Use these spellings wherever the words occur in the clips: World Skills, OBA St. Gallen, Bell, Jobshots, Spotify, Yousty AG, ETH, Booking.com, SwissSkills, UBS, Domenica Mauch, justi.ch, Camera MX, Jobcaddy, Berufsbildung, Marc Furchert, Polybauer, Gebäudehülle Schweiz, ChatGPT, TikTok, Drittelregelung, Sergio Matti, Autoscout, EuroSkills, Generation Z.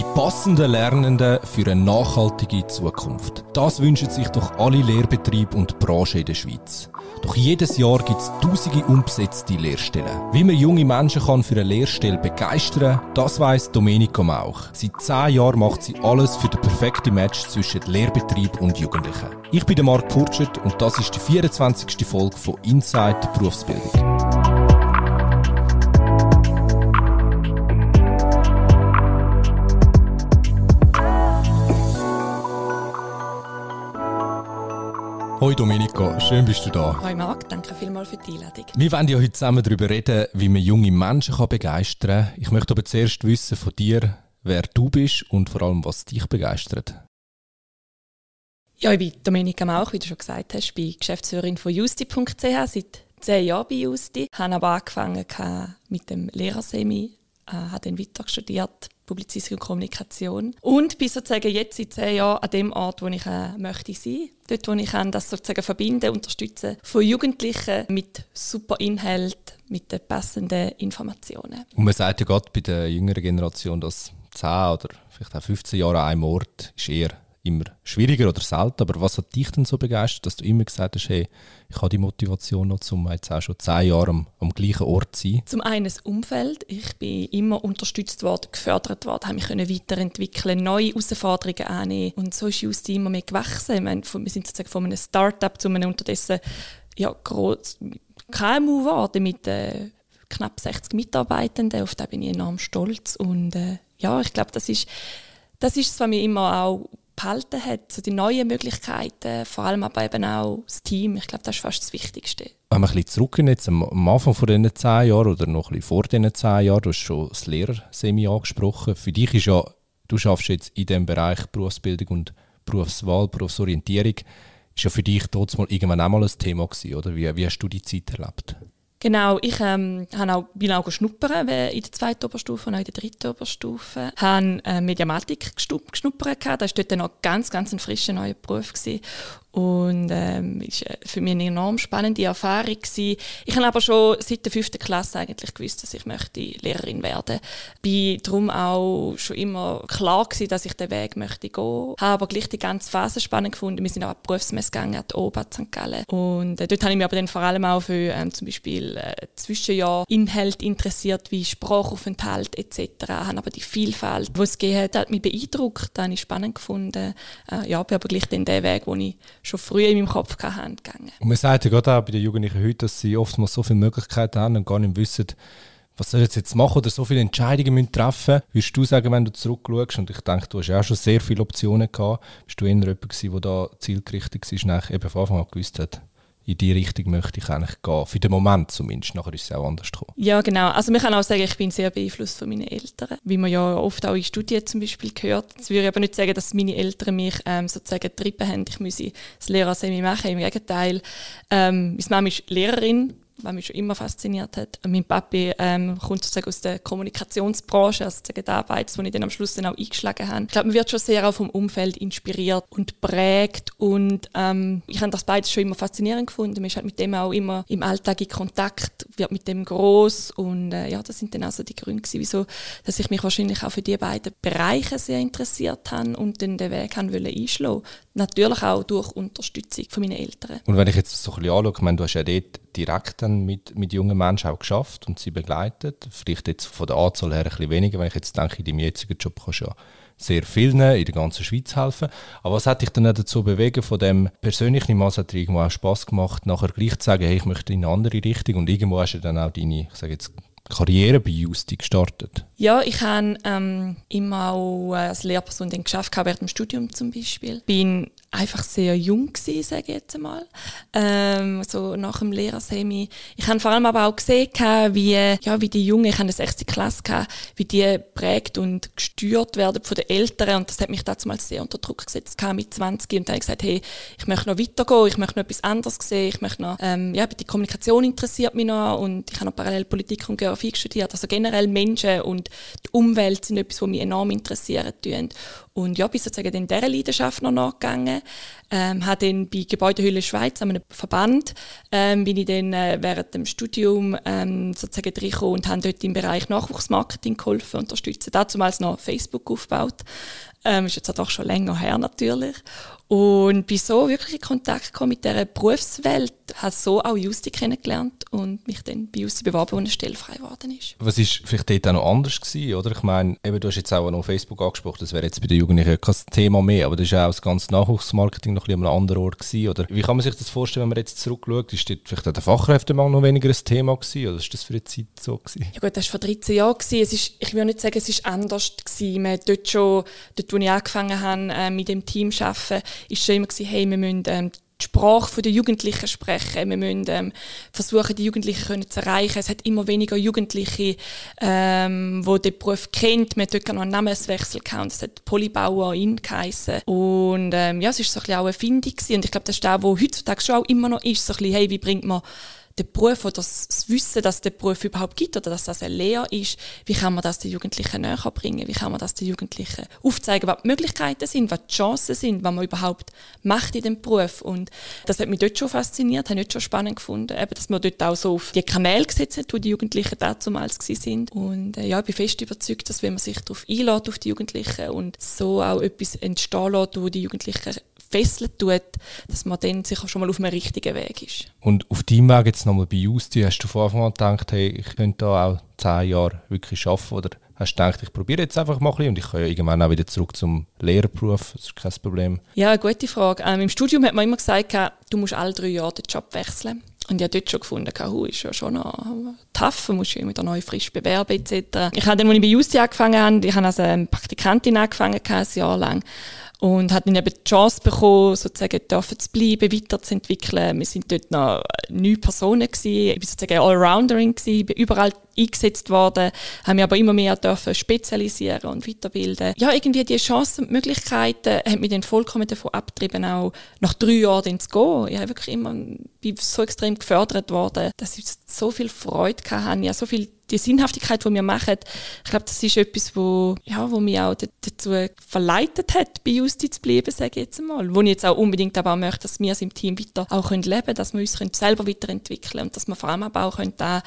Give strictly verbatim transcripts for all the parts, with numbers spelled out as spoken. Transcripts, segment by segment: Die passenden Lernenden für eine nachhaltige Zukunft. Das wünschen sich doch alle Lehrbetriebe und Branchen in der Schweiz. Doch jedes Jahr gibt es tausende unbesetzte Lehrstellen. Wie man junge Menschen kann für eine Lehrstelle begeistern kann, das weiss Domenica Mauch. Seit zehn Jahren macht sie alles für den perfekten Match zwischen Lehrbetrieb und Jugendlichen. Ich bin Marc Furchert und das ist die vierundzwanzigste Folge von Inside Berufsbildung. Hoi Domenica, schön bist du da. Hoi Marc, danke vielmals für die Einladung. Wir wollen ja heute zusammen darüber reden, wie man junge Menschen begeistern kann. Ich möchte aber zuerst wissen von dir, wer du bist und vor allem, was dich begeistert. Ja, ich bin Domenica Mauch, wie du schon gesagt hast. Ich bin Geschäftsführerin von justi punkt c h, seit zehn Jahren bei Yousty. Ich habe aber angefangen mit dem Lehrersemi, habe dann weiter studiert. Publizistik und Kommunikation. Und bin sozusagen jetzt seit zehn Jahren an dem Ort, wo ich äh, möchte sein. Dort, wo ich kann, das sozusagen verbinden, unterstützen von Jugendlichen mit super Inhalt, mit den passenden Informationen. Und man sagt ja gerade bei der jüngeren Generation, dass zehn oder vielleicht auch fünfzehn Jahre an einem Ort ist eher immer schwieriger oder selten. Aber was hat dich denn so begeistert, dass du immer gesagt hast, hey, ich habe die Motivation noch, um jetzt auch schon zehn Jahre am, am gleichen Ort zu sein? Zum einen das Umfeld. Ich bin immer unterstützt worden, gefördert worden, habe mich weiterentwickeln, neue Herausforderungen annehmen. Und so ist Yousty immer mehr gewachsen. Ich meine, wir sind sozusagen von einem Start-up zu einem unterdessen ja, K M U geworden mit äh, knapp sechzig Mitarbeitenden. Auf das bin ich enorm stolz. Und äh, ja, ich glaube, das ist, das ist es, was mir immer auch behalten hat, so die neuen Möglichkeiten, vor allem aber eben auch das Team. Ich glaube, das ist fast das Wichtigste. Wenn wir ein bisschen zurückgehen, jetzt am Anfang von diesen zehn Jahren oder noch ein bisschen vor diesen zehn Jahren, du hast schon das Lehrersemi angesprochen. Für dich ist ja, du arbeitest jetzt in dem Bereich Berufsbildung und Berufswahl, Berufsorientierung, ist ja für dich trotzdem mal irgendwann auch mal ein Thema gewesen, oder? Wie, wie hast du die Zeit erlebt? Genau, ich ähm, auch, bin auch geschnuppern in der zweiten Oberstufe und auch in der dritten Oberstufe. Ich habe äh, Mediamatik geschnuppert. Das war dort noch ganz, ganz ein frischer neuer Beruf gewesen. Und ähm, ist für mich eine enorm spannende Erfahrung gewesen. Ich habe aber schon seit der fünften Klasse eigentlich gewusst, dass ich möchte Lehrerin werden möchte. Ich war darum auch schon immer klar gewesen, dass ich den Weg möchte gehen. Ich habe aber gleich die ganze Phase spannend gefunden. Wir sind auch an die Berufsmesse gegangen, an die O B A Sankt Gallen. Und äh, dort habe ich mich aber dann vor allem auch für ähm, zum Beispiel äh, Zwischenjahr Inhalt interessiert, wie Sprachaufenthalt et cetera. Ich habe aber die Vielfalt, die es gegeben hat, hat mich beeindruckt. Das habe ich spannend gefunden. Äh, ja, bin aber gleich den Weg, den ich schon früh in meinem Kopf gegangen. Und man sagt ja gerade auch bei den Jugendlichen heute, dass sie oftmals so viele Möglichkeiten haben und gar nicht wissen, was soll ich jetzt machen oder so viele Entscheidungen treffen müssen. Würdest du sagen, wenn du zurückschaust, und ich denke, du hast ja auch schon sehr viele Optionen gehabt, bist du eher jemand, der da zielgerichtet war, nachher eben von Anfang an gewusst hat, in die Richtung möchte ich eigentlich gehen, für den Moment zumindest, nachher ist es auch anders gekommen. Ja, genau. Also man kann auch sagen, ich bin sehr beeinflusst von meinen Eltern, wie man ja oft auch in Studien zum Beispiel gehört. Jetzt würde ich aber nicht sagen, dass meine Eltern mich ähm, sozusagen getrieben haben, ich müsse das Lehrersemi machen, im Gegenteil. Ähm, meine Mama ist Lehrerin, was mich schon immer fasziniert hat. Mein Papi ähm, kommt sozusagen aus der Kommunikationsbranche, also sozusagen die Arbeit, die ich dann am Schluss dann auch eingeschlagen habe. Ich glaube, man wird schon sehr auch vom Umfeld inspiriert und prägt. Und ähm, ich habe das beides schon immer faszinierend gefunden. Man ist halt mit dem auch immer im Alltag in Kontakt, wird mit dem gross. Und äh, ja, das sind dann auch so die Gründe gewesen, wieso dass ich mich wahrscheinlich auch für die beiden Bereiche sehr interessiert habe und dann den Weg habe einschlagen wollte. Natürlich auch durch Unterstützung von meinen Eltern. Und wenn ich jetzt so ein bisschen anschaue, ich meine, du hast ja dort direkt dann mit, mit jungen Menschen auch geschafft und sie begleitet. Vielleicht jetzt von der Anzahl her ein bisschen weniger, wenn ich jetzt denke, in deinem jetzigen Job kannst du ja sehr vielen in der ganzen Schweiz helfen. Aber was hat dich dann dazu bewegt, von dem persönlichen Maß hat dir irgendwo auch Spass gemacht, nachher gleich zu sagen, hey, ich möchte in eine andere Richtung, und irgendwo hast du dann auch deine, ich sage jetzt, Karriere bei Yousty gestartet? Ja, ich habe ähm, immer auch als Lehrperson den geschafft, während dem Studium zum Beispiel. Bin einfach sehr jung gewesen, sage ich jetzt einmal. Ähm, so nach dem Lehrersemi. Ich habe vor allem aber auch gesehen, wie, ja, wie die Jungen, ich habe eine sechste Klasse gehabt, wie die prägt und gesteuert werden von den Eltern. Und das hat mich damals sehr unter Druck gesetzt. Ich kam mit zwanzig und dann habe ich gesagt, hey, ich möchte noch weitergehen, ich möchte noch etwas anderes sehen, ich möchte noch, ähm, ja, die Kommunikation interessiert mich noch und ich habe noch parallel Politik und Geografie studiert. Also generell Menschen und die Umwelt sind etwas, was mich enorm interessiert. Und ja, bin sozusagen in dieser Leidenschaft noch nachgegangen. Ähm, habe dann bei Gebäudehülle Schweiz, an einem Verband, ähm, bin ich dann äh, während dem Studium ähm, sozusagen reingekommen und habe dort im Bereich Nachwuchsmarketing geholfen, unterstützt. Damals noch Facebook aufgebaut. Ähm, ist jetzt halt auch schon länger her natürlich. Und bin so wirklich in Kontakt gekommen mit dieser Berufswelt. Habe so auch Yousty kennengelernt und mich dann bei Yousty beworben, wo eine Stelle frei geworden ist. Was war vielleicht dort auch noch anders gewesen, oder? Ich meine, eben, du hast jetzt auch noch Facebook angesprochen, das wäre jetzt bei den Jugendlichen kein Thema mehr, aber das war auch das ganze Nachwuchsmarketing noch ein bisschen an einem anderen Ort gewesen, oder? Wie kann man sich das vorstellen, wenn man jetzt zurückschaut? Ist dort vielleicht auch der Fachkräftemangel noch weniger ein Thema gewesen, oder ist das für eine Zeit so gewesen? Ja gut, das war vor dreizehn Jahren gewesen. Es ist, ich will nicht sagen, es ist anders gewesen. Man hat dort schon, dort wo ich angefangen habe, mit dem Team zu arbeiten, ist schon immer gewesen, hey, wir müssen ähm, die Sprache der Jugendlichen sprechen. Wir müssen ähm, versuchen, die Jugendlichen können zu erreichen. Es hat immer weniger Jugendliche, ähm, die den Beruf kennt. Man hat dort noch einen Namenswechsel gehabt. Es hat Polybauer in geheissen. Und ähm, ja, es war so ein bisschen auch eine Findung gewesen. Und ich glaube, das ist das, was heutzutage schon auch immer noch ist. So ein bisschen, hey, wie bringt man den Beruf oder das Wissen, dass es den Beruf überhaupt gibt oder dass das eine Lehre ist, wie kann man das den Jugendlichen näher bringen, wie kann man das den Jugendlichen aufzeigen, was die Möglichkeiten sind, was die Chancen sind, was man überhaupt macht in diesem Beruf. Und das hat mich dort schon fasziniert, habe ich schon spannend gefunden, eben, dass man dort auch so auf die Kanäle gesetzt hat, wo die Jugendlichen damals waren. Und äh, ja, ich bin fest überzeugt, dass wenn man sich darauf einlädt, auf die Jugendlichen, und so auch etwas entstehen lässt, wo die Jugendlichen fesseln tut, dass man dann sicher schon mal auf einem richtigen Weg ist. Und auf deinem Weg jetzt nochmal bei Yousty, hast du von Anfang an gedacht, hey, ich könnte da auch zehn Jahre wirklich arbeiten, oder hast du gedacht, ich probiere jetzt einfach mal ein bisschen und ich kann ja irgendwann auch wieder zurück zum Lehrerberuf, das ist kein Problem? Ja, eine gute Frage. Ähm, Im Studium hat man immer gesagt, du musst alle drei Jahre den Job wechseln. Und ich habe dort schon gefunden, hu, ist ja schon noch tough, man muss sich immer neu frisch bewerben et cetera. Ich habe dann, als ich bei Yousty angefangen habe, ich habe als Praktikantin angefangen, ein Jahr lang. Und hat dann eben die Chance bekommen, sozusagen dürfen zu bleiben, weiterzuentwickeln. Wir waren dort noch neun Personen gewesen. Ich war sozusagen Allrounderin gewesen, bin überall eingesetzt worden, haben mich aber immer mehr dürfen spezialisieren und weiterbilden. Ja, irgendwie die Chancen und Möglichkeiten haben mich dann vollkommen davon abgetrieben, auch nach drei Jahren zu gehen. Ich habe wirklich immer, bin so extrem gefördert worden, dass ich so viel Freude hatte, ja, so viel die Sinnhaftigkeit, die wir machen, ich glaube, das ist etwas, wo, ja, wo mich auch dazu verleitet hat, bei Yousty zu bleiben, sage ich jetzt einmal. Wo ich jetzt auch unbedingt aber auch möchte, dass wir es im Team weiter auch leben können, dass wir uns selber weiterentwickeln können und dass wir vor allem aber auch können, das,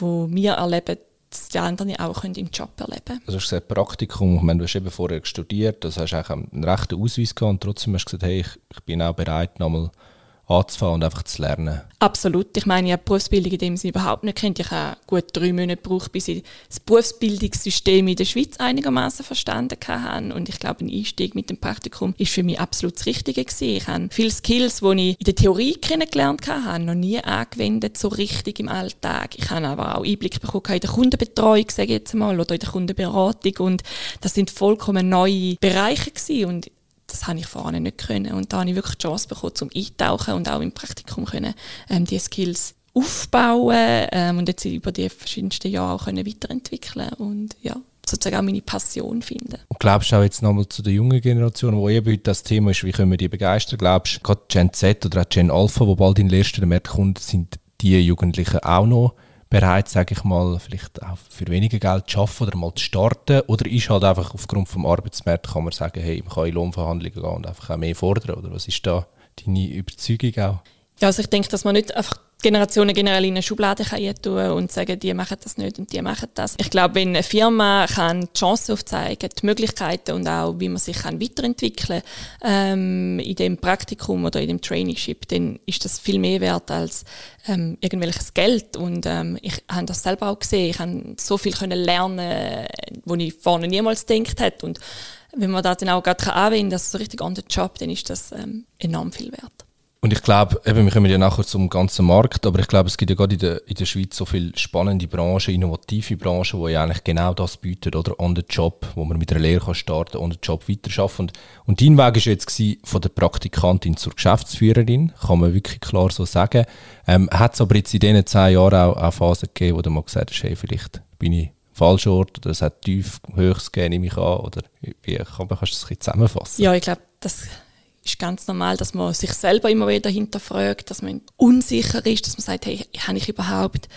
was wir erleben, dass die anderen auch im Job erleben können. Also du hast gesagt, Praktikum, ich meine, du hast eben vorher studiert, also hast auch einen rechten Ausweis gehabt und trotzdem hast du gesagt, hey, ich, ich bin auch bereit, nochmal anzufangen und einfach zu lernen. Absolut. Ich meine, ich habe die Berufsbildung in dem Sinne überhaupt nicht kennt. Ich habe gut drei Monate gebraucht, bis ich das Berufsbildungssystem in der Schweiz einigermaßen verstanden habe. Und ich glaube, ein Einstieg mit dem Praktikum war für mich absolut das Richtige gewesen. Ich habe viele Skills, die ich in der Theorie kennengelernt habe, noch nie angewendet, so richtig im Alltag. Ich habe aber auch Einblick bekommen in der Kundenbetreuung, sage ich jetzt mal, oder in der Kundenberatung. Und das sind vollkommen neue Bereiche gewesen. Und das habe ich vorher nicht können. Und da habe ich wirklich die Chance bekommen, zum Eintauchen und auch im Praktikum können, ähm, diese Skills aufbauen ähm, und jetzt über die verschiedensten Jahre auch können weiterentwickeln und ja, sozusagen auch meine Passion finden. Und glaubst du auch jetzt nochmal zu der jungen Generation, wo eben heute das Thema ist, wie können wir die begeistern? Glaubst du, gerade Gen Z oder auch Gen Alpha, die bald in den ersten Märkten kommen, sind die Jugendlichen auch noch bereit, sage ich mal, vielleicht auch für weniger Geld zu arbeiten oder mal zu starten? Oder ist halt einfach aufgrund des Arbeitsmarkts, kann man sagen, hey, man kann in Lohnverhandlungen gehen und einfach auch mehr fordern? Oder was ist da deine Überzeugung auch? Ja, also ich denke, dass man nicht einfach Generationen generell in eine Schublade tun und sagen, die machen das nicht und die machen das. Ich glaube, wenn eine Firma kann die Chancen aufzeigen, die Möglichkeiten und auch, wie man sich kann weiterentwickeln kann, ähm, in dem Praktikum oder in dem Traineeship, dann ist das viel mehr wert als ähm, irgendwelches Geld. Und ähm, ich habe das selber auch gesehen. Ich habe so viel können lernen, was ich vorne niemals gedacht hätte. Und wenn man das dann auch gerade anwenden kann, das so richtig on the job, dann ist das ähm, enorm viel wert. Und ich glaube, eben, wir kommen ja nachher zum ganzen Markt, aber ich glaube, es gibt ja gerade in der, in der Schweiz so viele spannende Branchen, innovative Branchen, die ja eigentlich genau das bieten, oder? On the Job, wo man mit einer Lehre kann starten, on the Job weiterarbeiten. Und, und dein Weg war jetzt gewesen, von der Praktikantin zur Geschäftsführerin, kann man wirklich klar so sagen. Ähm, hat es aber jetzt in diesen zehn Jahren auch, auch Phasen gegeben, wo du mal gesagt hast, hey, vielleicht bin ich falscher Ort, oder es hat tief, höchst gegeben, nehme ich an, oder wie kann man, kannst du das ein bisschen zusammenfassen? Ja, ich glaube, das ist ganz normal, dass man sich selber immer wieder hinterfragt, dass man unsicher ist, dass man sagt, hey, habe ich überhaupt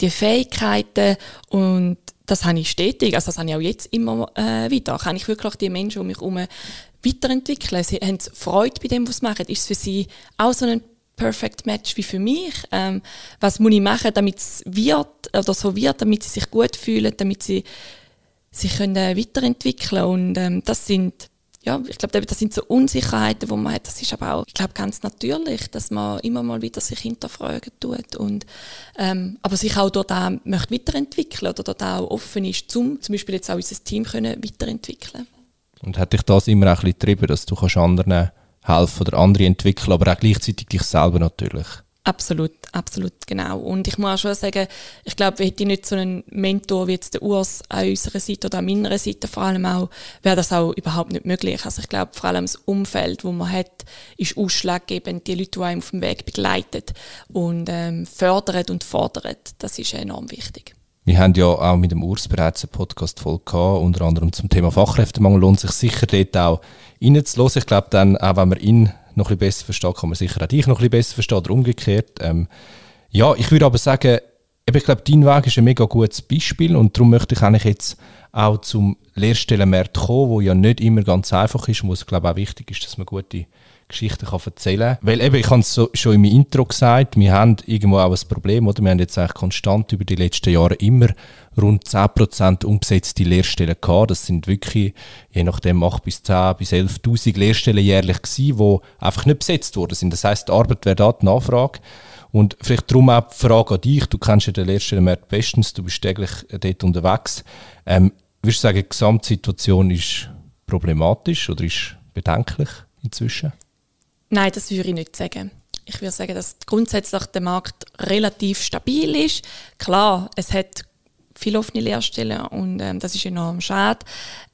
die Fähigkeiten? Und das habe ich stetig, also das habe ich auch jetzt immer äh, wieder. Kann ich wirklich die Menschen um mich herum weiterentwickeln? Sie haben Freude bei dem, was sie machen? Ist es für sie auch so ein Perfect Match wie für mich? Ähm, was muss ich machen, damit es wird oder so wird, damit sie sich gut fühlen, damit sie sich können weiterentwickeln können? Und ähm, das sind ja, ich glaube, das sind so Unsicherheiten, die man hat. Das ist aber auch, ich glaube, ganz natürlich, dass man immer mal wieder sich hinterfragen tut. Und, ähm, aber sich auch dort auch möchte weiterentwickeln oder dort auch offen ist, um zum Beispiel jetzt auch unser Team können weiterentwickeln. Und hat dich das immer auch ein bisschen getrieben, dass du anderen helfen oder andere entwickeln, aber auch gleichzeitig dich selber natürlich? Absolut, absolut, genau. Und ich muss auch schon sagen, ich glaube, hätte ich nicht so einen Mentor wie jetzt der Urs an unserer Seite oder an meiner Seite vor allem auch, wäre das auch überhaupt nicht möglich. Also ich glaube, vor allem das Umfeld, das man hat, ist ausschlaggebend, die Leute, die einem auf dem Weg begleiten und ähm, fördern und fordern. Das ist enorm wichtig. Wir haben ja auch mit dem Urs bereits einen Podcast voll gehabt, unter anderem zum Thema Fachkräftemangel. Lohnt sich sicher dort auch reinzuhören. Ich glaube dann, auch wenn wir ihn noch ein bisschen besser verstehen, kann man sicher auch dich noch ein bisschen besser verstehen oder umgekehrt. Ähm, ja, ich würde aber sagen, ich glaube, dein Weg ist ein mega gutes Beispiel und darum möchte ich eigentlich jetzt auch zum Lehrstellenmarkt kommen, wo ja nicht immer ganz einfach ist und wo es, glaube ich, auch wichtig ist, dass man gute Geschichten kann erzählen kann. Weil eben, ich habe es so, schon in meinem Intro gesagt, wir haben irgendwo auch ein Problem, oder? Wir haben jetzt eigentlich konstant über die letzten Jahre immer rund zehn Prozent umbesetzte Lehrstellen gehabt. Das sind wirklich, je nachdem, acht bis zehn bis elftausend Lehrstellen jährlich gewesen, die einfach nicht besetzt worden sind. Das heisst, die Arbeit wäre da, die Nachfrage. Und vielleicht darum auch die Frage an dich, du kennst ja den Lehrstellenmarkt bestens, du bist täglich dort unterwegs. Ähm, würdest du sagen, die Gesamtsituation ist problematisch oder ist bedenklich inzwischen? Nein, das würde ich nicht sagen. Ich würde sagen, dass grundsätzlich der Markt relativ stabil ist. Klar, es hat viele offene Lehrstellen und ähm, das ist enorm schade.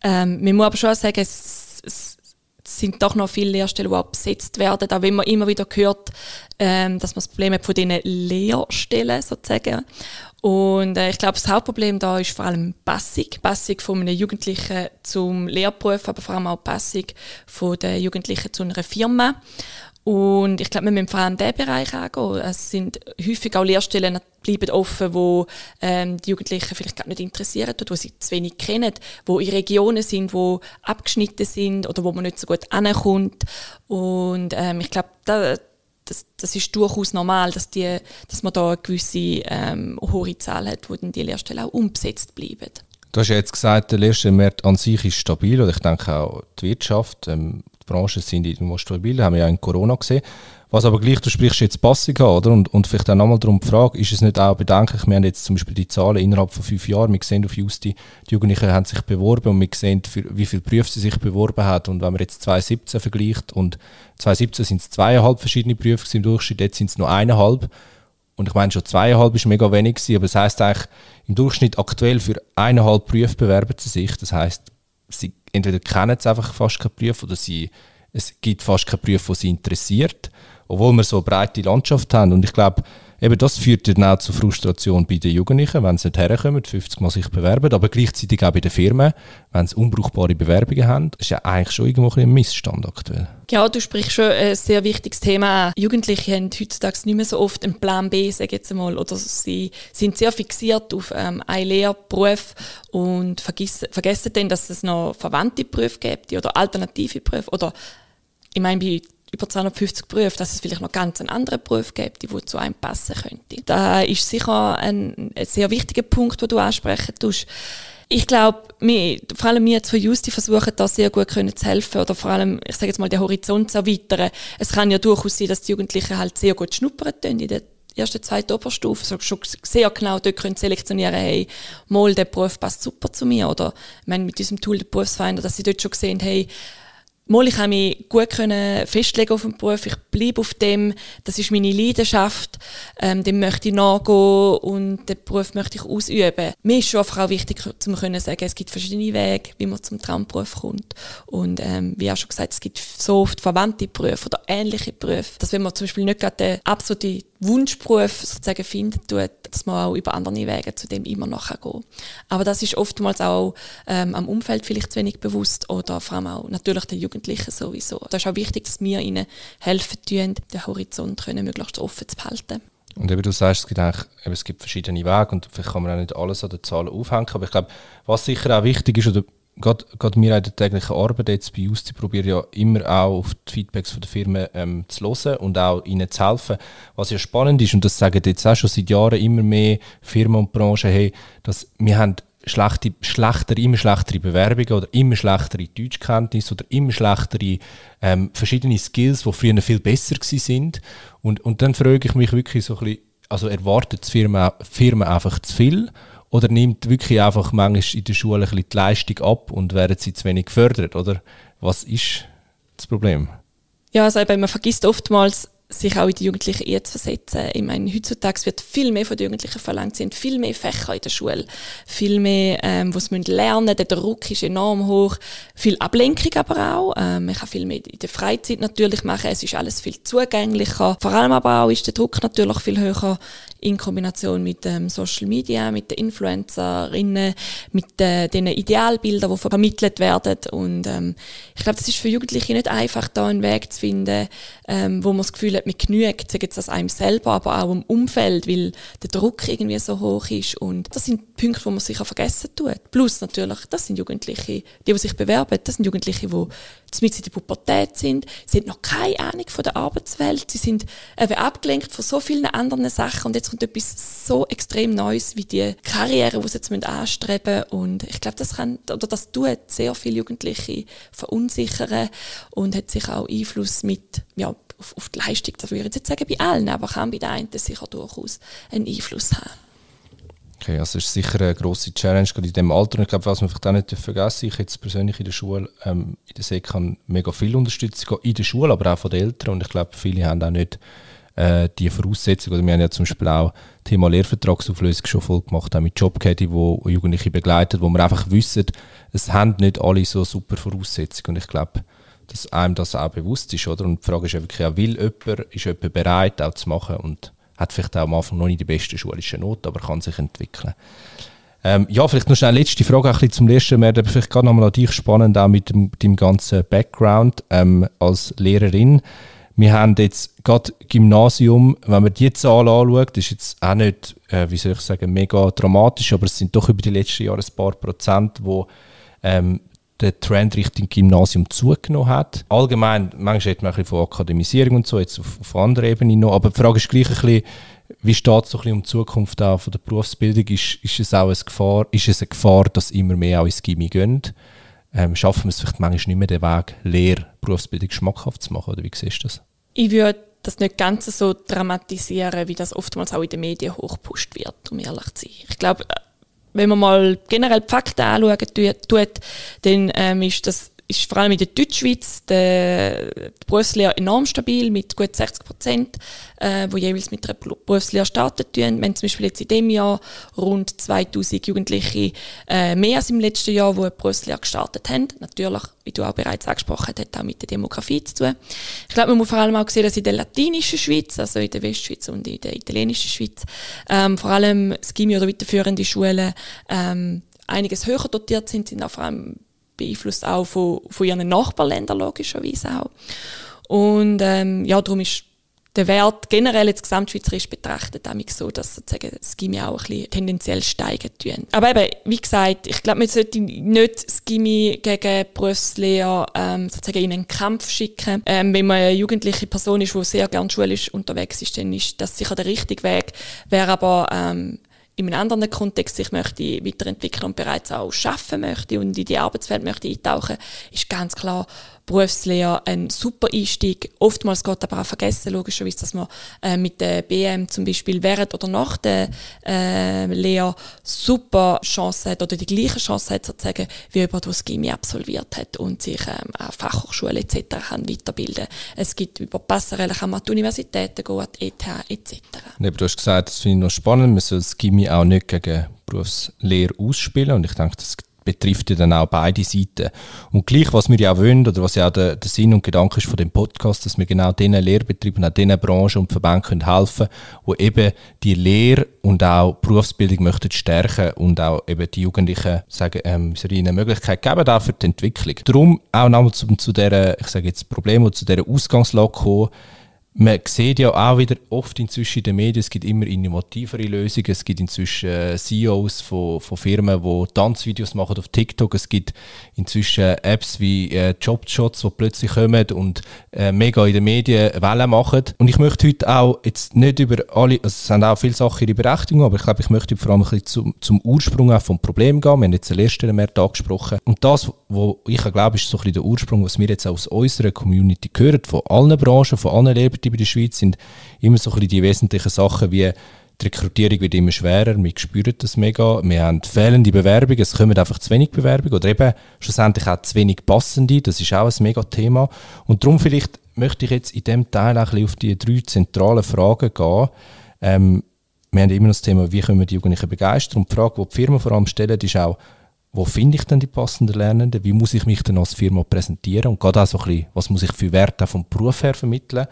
Ähm, man muss aber schon sagen, es, es sind doch noch viele Lehrstellen, die auch besetzt werden. Auch wenn man immer wieder hört, ähm, dass man das Problem hat von diesen Lehrstellen sozusagen. Und äh, ich glaube, das Hauptproblem da ist vor allem Passung. Passung von einem Jugendlichen zum Lehrberuf, aber vor allem auch Passung von den Jugendlichen zu einer Firma. Und ich glaube, wir müssen vor allem diesen Bereich angehen. Es sind häufig auch Lehrstellen bleiben offen, wo ähm, die Jugendlichen vielleicht gar nicht interessieren oder wo sie zu wenig kennen, wo in Regionen sind, wo abgeschnitten sind oder wo man nicht so gut hinkommt. Und ähm, ich glaube, da, das, das ist durchaus normal, dass, die, dass man da eine gewisse ähm, hohe Zahl hat, wo dann die Lehrstellen auch unbesetzt bleiben. Du hast ja jetzt gesagt, der Lehrstellenmarkt an sich ist stabil und ich denke auch die Wirtschaft, ähm, die Branchen sind irgendwo stabil, haben wir ja in Corona gesehen. Was aber gleich, du sprichst jetzt Passung an, oder? Und, und vielleicht auch nochmal darum die Frage, ist es nicht auch bedenklich, wir haben jetzt zum Beispiel die Zahlen innerhalb von fünf Jahren, wir sehen auf Yousty, die Jugendlichen haben sich beworben und wir sehen, für, wie viele Berufe sie sich beworben haben. Und wenn man jetzt zwanzig siebzehn vergleicht, und zwanzig siebzehn sind es zweieinhalb verschiedene Berufe im Durchschnitt, jetzt sind es nur eineinhalb. Und ich meine, schon zweieinhalb ist mega wenig gewesen, aber das heisst eigentlich, im Durchschnitt aktuell für eineinhalb Berufe bewerben sie sich. Das heisst, sie entweder kennen es einfach fast keinen Beruf oder sie, es gibt fast keinen Beruf, der sie interessiert, obwohl wir so eine breite Landschaft haben. Und ich glaube, eben das führt dann auch zu Frustration bei den Jugendlichen, wenn sie nicht herkommen, fünfzig Mal sich bewerben, aber gleichzeitig auch bei den Firmen, wenn sie unbrauchbare Bewerbungen haben. Das ist ja eigentlich schon irgendwo ein Missstand aktuell. Ja, du sprichst schon ein sehr wichtiges Thema an. Jugendliche haben heutzutage nicht mehr so oft einen Plan B, sage ich jetzt einmal, oder sie sind sehr fixiert auf ähm, einen Lehrberuf und vergessen, vergessen dann, dass es noch verwandte Berufe gibt oder alternative Berufe oder, ich meine, bei über zweihundertfünfzig Berufe, dass es vielleicht noch ganz einen anderen Beruf gibt, der zu einem passen könnte. Das ist sicher ein, ein sehr wichtiger Punkt, den du ansprechen tust. Ich glaube, wir, vor allem wir von Yousty versuchen, da sehr gut können zu helfen oder vor allem, ich sage jetzt mal, den Horizont zu erweitern. Es kann ja durchaus sein, dass die Jugendlichen halt sehr gut schnuppern tun in der ersten, zweiten Oberstufe, so schon sehr genau dort können selektionieren, hey, mal, der Beruf passt super zu mir, oder ich meine, mit unserem Tool, der Berufsfinder, dass sie dort schon sehen, hey, mal, ich konnte mich gut festlegen auf den Beruf, ich bleibe auf dem, das ist meine Leidenschaft, ähm, dem möchte ich nachgehen und den Beruf möchte ich ausüben. Mir ist schon einfach auch wichtig, um zu sagen, es gibt verschiedene Wege, wie man zum Traumberuf kommt. Und ähm, wie auch schon gesagt, es gibt so oft verwandte Berufe oder ähnliche Berufe, dass wenn man zum Beispiel nicht gerade den absoluten Wunschberuf sozusagen finden tut, dass man auch über andere Wege zu dem immer noch gehen kann. Aber das ist oftmals auch ähm, am Umfeld vielleicht zu wenig bewusst oder vor allem auch natürlich den Jugendlichen sowieso. Da ist auch wichtig, dass wir ihnen helfen tun, den Horizont können, möglichst offen zu behalten. Und eben, du sagst, es gibt, eigentlich, eben, es gibt verschiedene Wege und vielleicht kann man auch nicht alles an den Zahlen aufhängen, aber ich glaube, was sicher auch wichtig ist, oder gerade, gerade wir in der täglichen Arbeit jetzt bei Yousty probieren ja immer auch auf die Feedbacks von der Firmen ähm, zu hören und auch ihnen zu helfen. Was ja spannend ist, und das sagen jetzt auch schon seit Jahren immer mehr Firmen und Branchen, hey, dass wir haben schlechte, schlechter, immer schlechtere Bewerbungen oder immer schlechtere Deutschkenntnisse oder immer schlechtere ähm, verschiedene Skills, die früher viel besser waren. Und, und dann frage ich mich wirklich so ein bisschen, also erwartet die Firmen Firma einfach zu viel? Oder nimmt wirklich einfach manchmal in der Schule ein bisschen die Leistung ab und werden sie zu wenig gefördert, oder? Was ist das Problem? Ja, also eben, man vergisst oftmals, sich auch in die Jugendlichen einzuversetzen. Ich meine, heutzutage wird viel mehr von den Jugendlichen verlangt, sind viel mehr Fächer in der Schule, viel mehr, ähm, was sie lernen müssen. Der Druck ist enorm hoch, viel Ablenkung aber auch. Ähm, man kann viel mehr in der Freizeit natürlich machen, es ist alles viel zugänglicher. Vor allem aber auch ist der Druck natürlich viel höher in Kombination mit ähm, Social Media, mit den Influencerinnen, mit äh, den Idealbildern, die vermittelt werden. Und ähm, ich glaube, das ist für Jugendliche nicht einfach, da einen Weg zu finden, ähm, wo man das Gefühl hat, man genügt, sei es einem selber, aber auch im Umfeld, weil der Druck irgendwie so hoch ist. Und das sind Punkte, wo man sich auch vergessen tut. Plus natürlich, das sind Jugendliche, die, die sich bewerben, das sind Jugendliche, die mitten in der Pubertät sind, sie haben noch keine Ahnung von der Arbeitswelt, sie sind eben abgelenkt von so vielen anderen Sachen und jetzt kommt etwas so extrem Neues wie die Karriere, die sie jetzt anstreben müssen. Und ich glaube, das kann, oder das tut sehr viele Jugendliche verunsichern und hat sich auch Einfluss mit, ja, auf, auf die Leistung, das würde ich jetzt sagen, bei allen, aber kann bei den einen sicher durchaus einen Einfluss haben. Okay, also das ist sicher eine grosse Challenge gerade in diesem Alter. Und ich glaube, was man vielleicht auch nicht vergessen darf, ich jetzt persönlich in der Schule, ähm, in der Sek kann mega viel Unterstützung in der Schule, aber auch von den Eltern. Und ich glaube, viele haben auch nicht äh, die Voraussetzungen. Oder wir haben ja zum Beispiel auch das Thema Lehrvertragsauflösung schon voll gemacht, auch mit Jobcaddy, wo Jugendliche begleitet, wo wir einfach wissen, es haben nicht alle so super Voraussetzungen. Und ich glaube, dass einem das auch bewusst ist, oder? Und die Frage ist ja wirklich auch, will jemand, ist jemand bereit, auch zu machen, und hat vielleicht auch am Anfang noch nicht die beste schulische Note, aber kann sich entwickeln. Ähm, ja, vielleicht noch schnell eine letzte Frage auch ein bisschen zum letzten Mal, aber vielleicht gerade nochmal an dich, spannend auch mit dem, deinem ganzen Background ähm, als Lehrerin. Wir haben jetzt gerade Gymnasium, wenn man die Zahlen anschaut, ist jetzt auch nicht, äh, wie soll ich sagen, mega dramatisch, aber es sind doch über die letzten Jahre ein paar Prozent, wo ähm, der Trend Richtung Gymnasium zugenommen hat. Allgemein, manchmal redet man ein bisschen von Akademisierung und so, jetzt auf, auf anderer Ebene noch, aber die Frage ist gleich ein bisschen, wie steht es so ein bisschen um die Zukunft auch von der Berufsbildung? Ist, ist es auch eine Gefahr, ist es eine Gefahr, dass immer mehr auch ins Gymi gehen? Ähm, schaffen wir es vielleicht manchmal nicht mehr, den Weg, Lehre, Berufsbildung schmackhaft zu machen, oder wie siehst du das? Ich würde das nicht ganz so dramatisieren, wie das oftmals auch in den Medien hochgepusht wird, um ehrlich zu sein. Ich glaube, wenn man mal generell die Fakten anschauen tut, dann ähm, ist das ist vor allem in der Deutschschweiz der, der Berufslehre enorm stabil, mit gut sechzig Prozent, äh, die jeweils mit einer Berufslehre starten. Wir haben zum Beispiel jetzt in diesem Jahr rund zweitausend Jugendliche äh, mehr als im letzten Jahr, die eine Berufslehre gestartet haben. Natürlich, wie du auch bereits angesprochen hast, hat auch mit der Demografie zu tun. Ich glaube, man muss vor allem auch sehen, dass in der latinischen Schweiz, also in der Westschweiz und in der italienischen Schweiz, ähm, vor allem das Gymi oder weiterführende Schulen ähm, einiges höher dotiert sind, sind auch vor allem beeinflusst auch von, von ihren Nachbarländern logischerweise auch. Und ähm, ja, darum ist der Wert generell jetzt gesamtschweizerisch betrachtet auch so, dass sozusagen das Gymi auch ein bisschen tendenziell steigen tun. Aber eben, wie gesagt, ich glaube, man sollte nicht das Gymi gegen Berufslehre ähm, sozusagen in einen Kampf schicken. Ähm, wenn man eine jugendliche Person ist, die sehr gerne schulisch unterwegs ist, dann ist das sicher der richtige Weg. Wäre aber ähm, in einem anderen Kontext sich möchte weiterentwickeln und bereits auch arbeiten möchte und in die Arbeitswelt möchte eintauchen, ist ganz klar Berufslehre ein super Einstieg. Oftmals geht aber auch vergessen, logischerweise, dass man äh, mit der B M zum Beispiel während oder nach der äh, Lehre super Chancen hat oder die gleiche Chance hat, sozusagen, wie jemand, der das Gymi absolviert hat und sich ähm, an Fachhochschulen et cetera kann weiterbilden. Es gibt über Passerelle, kann man an die Universitäten gehen, an die E T H et cetera. Ja, du hast gesagt, das finde ich noch spannend, man soll das Gymi auch nicht gegen Berufslehre ausspielen, und ich denke, das betrifft ja dann auch beide Seiten. Und gleich, was wir ja wollen, oder was ja auch der, der Sinn und Gedanke ist von dem Podcast, dass wir genau diesen Lehrbetrieben, auch diesen Branchen und Verbänden helfen können, die eben die Lehre und auch Berufsbildung möchten stärken und auch eben die Jugendlichen sagen, ähm, eine Möglichkeit geben, auch für die Entwicklung. Darum auch nochmal zu, zu dieser, ich sage jetzt Problem, zu dieser Ausgangslage kommen. Man sieht ja auch wieder oft inzwischen in den Medien, es gibt immer innovativere Lösungen, es gibt inzwischen C E Os von, von Firmen, die Tanzvideos machen auf TikTok, es gibt inzwischen Apps wie äh, Jobshots, die plötzlich kommen und äh, mega in den Medien Wellen machen. Und ich möchte heute auch jetzt nicht über alle, also es sind auch viele Sachen ihre Berechtigung, aber ich glaube, ich möchte vor allem ein bisschen zum, zum Ursprung auch vom Problem gehen. Wir haben jetzt den Lehrstellenmarkt angesprochen. Und das, was ich glaube, ist so ein bisschen der Ursprung, was wir jetzt auch aus unserer Community hören, von allen Branchen, von allen Lehrbetrieben bei der Schweiz, sind immer so ein bisschen die wesentlichen Sachen, wie die Rekrutierung wird immer schwerer, wir spüren das mega, wir haben fehlende Bewerbungen, es kommen einfach zu wenig Bewerbungen oder eben schlussendlich auch zu wenig passende, das ist auch ein mega Thema. Und darum vielleicht möchte ich jetzt in diesem Teil auch ein bisschen auf die drei zentralen Fragen gehen. Ähm, wir haben immer das Thema, wie können wir die Jugendlichen begeistern, und die Frage, die die Firmen vor allem stellen, ist auch, wo finde ich denn die passenden Lernenden, wie muss ich mich denn als Firma präsentieren und gerade auch so ein bisschen, was muss ich für Werte vom Beruf her vermitteln.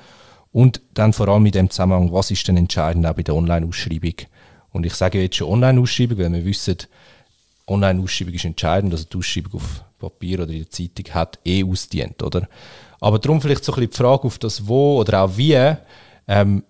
Und dann vor allem mit dem Zusammenhang, was ist denn entscheidend auch bei der Online-Ausschreibung? Und ich sage jetzt schon Online-Ausschreibung, weil wir wissen, Online-Ausschreibung ist entscheidend, also die Ausschreibung auf Papier oder in der Zeitung hat eh ausgedient, oder? Aber darum vielleicht so ein bisschen die Frage auf das Wo oder auch Wie. Ähm,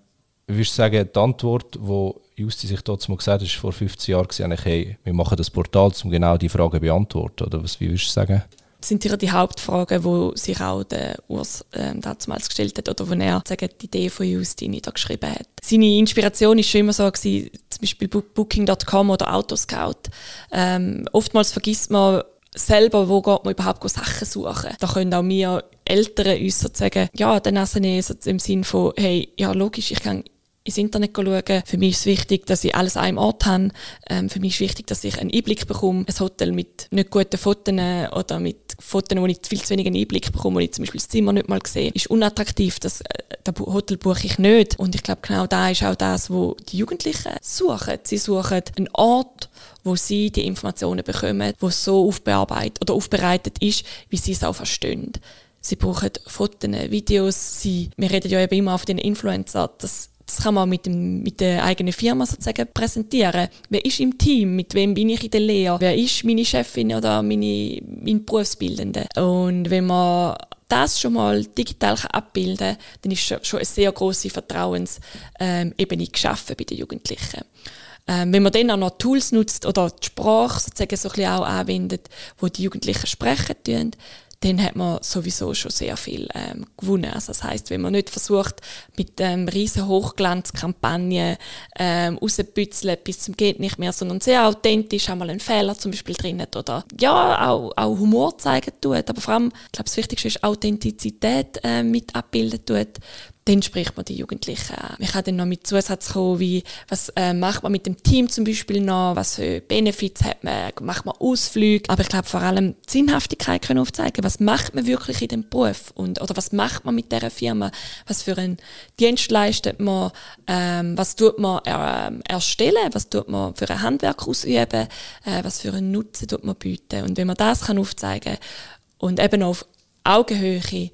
würdest du sagen, die Antwort, die Justi sich dort mal gesagt hat, ist vor fünfzehn Jahren gesehen, hey, wir machen das Portal, um genau diese Fragen zu beantworten, oder was, wie würdest du sagen? Sind sicher die Hauptfragen, die sich auch der Urs ähm, damals gestellt hat oder wo er sagen, die Idee von Yousty niedergeschrieben hat. Seine Inspiration war schon immer so, gewesen, zum Beispiel Booking Punkt com oder Autoscout. Ähm, oftmals vergisst man selber, wo geht man überhaupt Sachen suchen. Da können auch wir Eltern uns sozusagen, ja, dann nehmen so im Sinn von, hey, ja logisch, ich kann ins Internet schauen. Für mich ist es wichtig, dass ich alles an einem Ort habe. Ähm, für mich ist es wichtig, dass ich einen Einblick bekomme. Ein Hotel mit nicht guten Fotos oder mit Fotos, wo ich viel zu wenig einen Einblick bekomme, wo ich zum Beispiel das Zimmer nicht mal sehe, ist unattraktiv. Das, äh, das Hotel buche ich nicht. Und ich glaube, genau da ist auch das, was die Jugendlichen suchen. Sie suchen einen Ort, wo sie die Informationen bekommen, wo so aufbearbeitet oder aufbereitet ist, wie sie es auch verstehen. Sie brauchen Fotos, Videos. Sie, wir reden ja eben immer auf den Influencer, das Das kann man mit, dem, mit der eigenen Firma sozusagen präsentieren. Wer ist im Team? Mit wem bin ich in der Lehre? Wer ist meine Chefin oder meine, mein Berufsbildende? Und wenn man das schon mal digital abbilden kann, dann ist schon eine sehr grosse Vertrauensebene geschaffen bei den Jugendlichen. Ähm, wenn man dann auch noch Tools nutzt oder die Sprache sozusagen so ein bisschen auch anwendet, wo die Jugendlichen sprechen tun, dann hat man sowieso schon sehr viel ähm, gewonnen. Also das heisst, wenn man nicht versucht, mit ähm, riesen Hochglanzkampagnen ähm, rauszupützeln bis zum geht nicht mehr, sondern sehr authentisch, haben mal einen Fehler zum Beispiel drin oder ja, auch, auch Humor zeigen tut. Aber vor allem, ich glaube, das Wichtigste ist, Authentizität äh, mit abbilden tut. Dann spricht man die Jugendlichen an. Man kann dann noch mit Zusatz kommen, wie, was äh, macht man mit dem Team zum Beispiel noch, was für Benefits hat man, macht man Ausflüge. Aber ich glaube, vor allem die Sinnhaftigkeit können aufzeigen, was macht man wirklich in dem Beruf und, oder was macht man mit dieser Firma, was für einen Dienst leistet man, ähm, was tut man ähm, erstellen, was tut man für ein Handwerk ausüben, äh, was für einen Nutzen tut man bieten. Und wenn man das kann aufzeigen und eben auf Augenhöhe,